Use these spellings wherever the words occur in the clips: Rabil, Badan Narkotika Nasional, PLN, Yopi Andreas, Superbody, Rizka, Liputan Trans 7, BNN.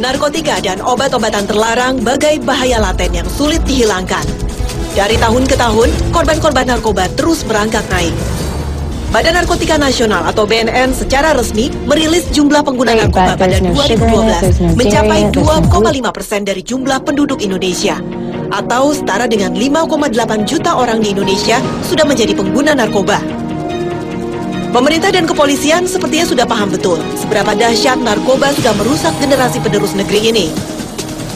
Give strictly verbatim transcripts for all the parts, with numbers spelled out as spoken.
narkotika dan obat-obatan terlarang bagai bahaya laten yang sulit dihilangkan. Dari tahun ke tahun, korban-korban narkoba terus merangkak naik. Badan Narkotika Nasional atau B N N secara resmi merilis jumlah pengguna narkoba pada dua ribu dua belas mencapai dua koma lima persen dari jumlah penduduk Indonesia. Atau setara dengan lima koma delapan juta orang di Indonesia sudah menjadi pengguna narkoba. Pemerintah dan kepolisian sepertinya sudah paham betul seberapa dahsyat narkoba sudah merusak generasi penerus negeri ini.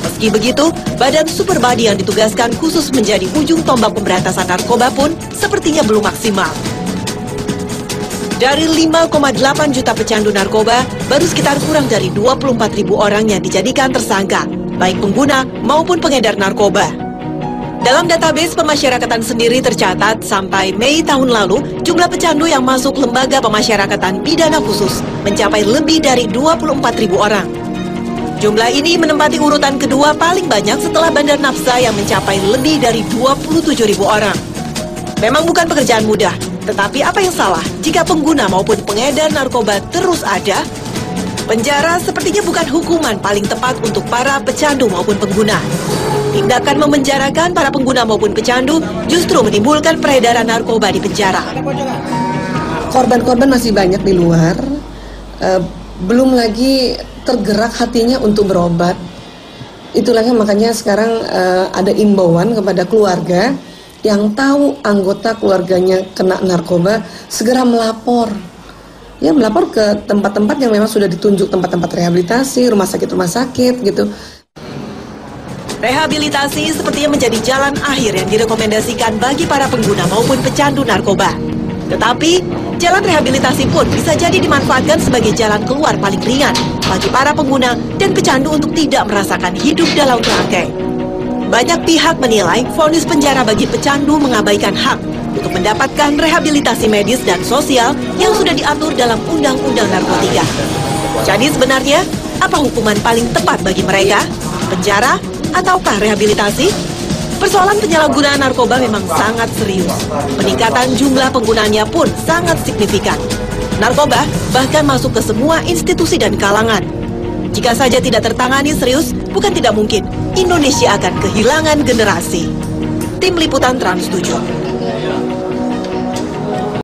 Meski begitu, Badan Superbody yang ditugaskan khusus menjadi ujung tombak pemberantasan narkoba pun sepertinya belum maksimal. Dari lima koma delapan juta pecandu narkoba, baru sekitar kurang dari dua puluh empat ribu orang yang dijadikan tersangka, baik pengguna maupun pengedar narkoba. Dalam database pemasyarakatan sendiri tercatat sampai Mei tahun lalu, jumlah pecandu yang masuk lembaga pemasyarakatan pidana khusus mencapai lebih dari dua puluh empat ribu orang. Jumlah ini menempati urutan kedua paling banyak setelah bandar nafsa yang mencapai lebih dari dua puluh tujuh ribu orang. Memang bukan pekerjaan mudah. Tetapi apa yang salah jika pengguna maupun pengedar narkoba terus ada? Penjara sepertinya bukan hukuman paling tepat untuk para pecandu maupun pengguna. Tindakan memenjarakan para pengguna maupun pecandu justru menimbulkan peredaran narkoba di penjara. Korban-korban masih banyak di luar, eh, belum lagi tergerak hatinya untuk berobat. Itulah makanya sekarang eh, ada imbauan kepada keluarga yang tahu anggota keluarganya kena narkoba, segera melapor. Ya, melapor ke tempat-tempat yang memang sudah ditunjuk, tempat-tempat rehabilitasi, rumah sakit-rumah sakit, gitu. Rehabilitasi sepertinya menjadi jalan akhir yang direkomendasikan bagi para pengguna maupun pecandu narkoba. Tetapi, jalan rehabilitasi pun bisa jadi dimanfaatkan sebagai jalan keluar paling ringan bagi para pengguna dan pecandu untuk tidak merasakan hidup dalam rangkai. Banyak pihak menilai vonis penjara bagi pecandu mengabaikan hak untuk mendapatkan rehabilitasi medis dan sosial yang sudah diatur dalam undang-undang narkotika. Jadi sebenarnya, apa hukuman paling tepat bagi mereka? Penjara ataukah rehabilitasi? Persoalan penyalahgunaan narkoba memang sangat serius. Peningkatan jumlah penggunanya pun sangat signifikan. Narkoba bahkan masuk ke semua institusi dan kalangan. Jika saja tidak tertangani serius, bukan tidak mungkin Indonesia akan kehilangan generasi. Tim Liputan Trans tujuh.